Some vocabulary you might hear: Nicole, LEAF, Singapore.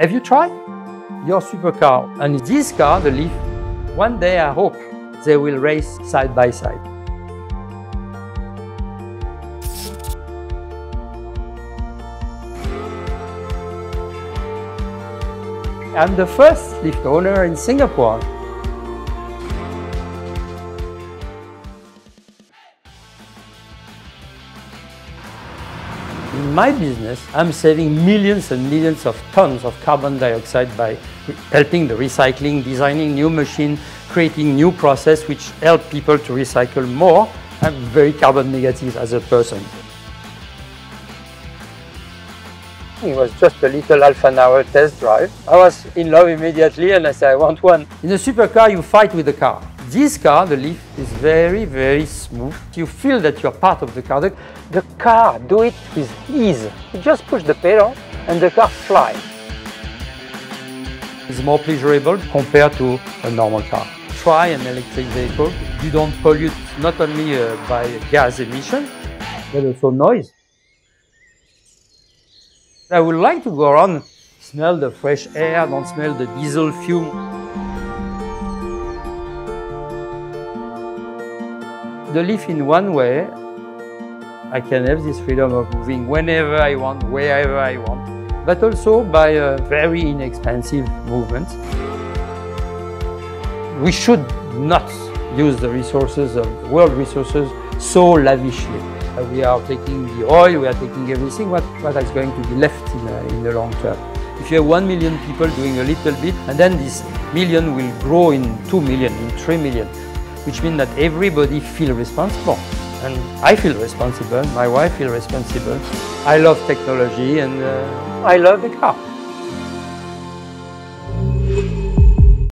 Have you tried your supercar? And this car, the LEAF, one day I hope they will race side by side. I'm the first LEAF owner in Singapore. In my business, I'm saving millions and millions of tons of carbon dioxide by helping the recycling, designing new machines, creating new processes which help people to recycle more. I'm very carbon negative as a person. It was just a little half an hour test drive. I was in love immediately and I said, I want one. In a supercar, you fight with the car. This car, the LEAF, is very, very smooth. You feel that you're part of the car. The car do it with ease. You just push the pedal and the car flies. It's more pleasurable compared to a normal car. Try an electric vehicle. You don't pollute not only by gas emission, but also noise. I would like to go around, smell the fresh air, don't smell the diesel fume. The LEAF in one way, I can have this freedom of moving whenever I want, wherever I want, but also by a very inexpensive movement. We should not use the resources of world resources so lavishly. We are taking the oil, we are taking everything, what is going to be left in the long term? If you have 1 million people doing a little bit, and then this million will grow in 2 million, in 3 million, which means that everybody feels responsible. And I feel responsible, my wife feels responsible. I love technology and I love the car.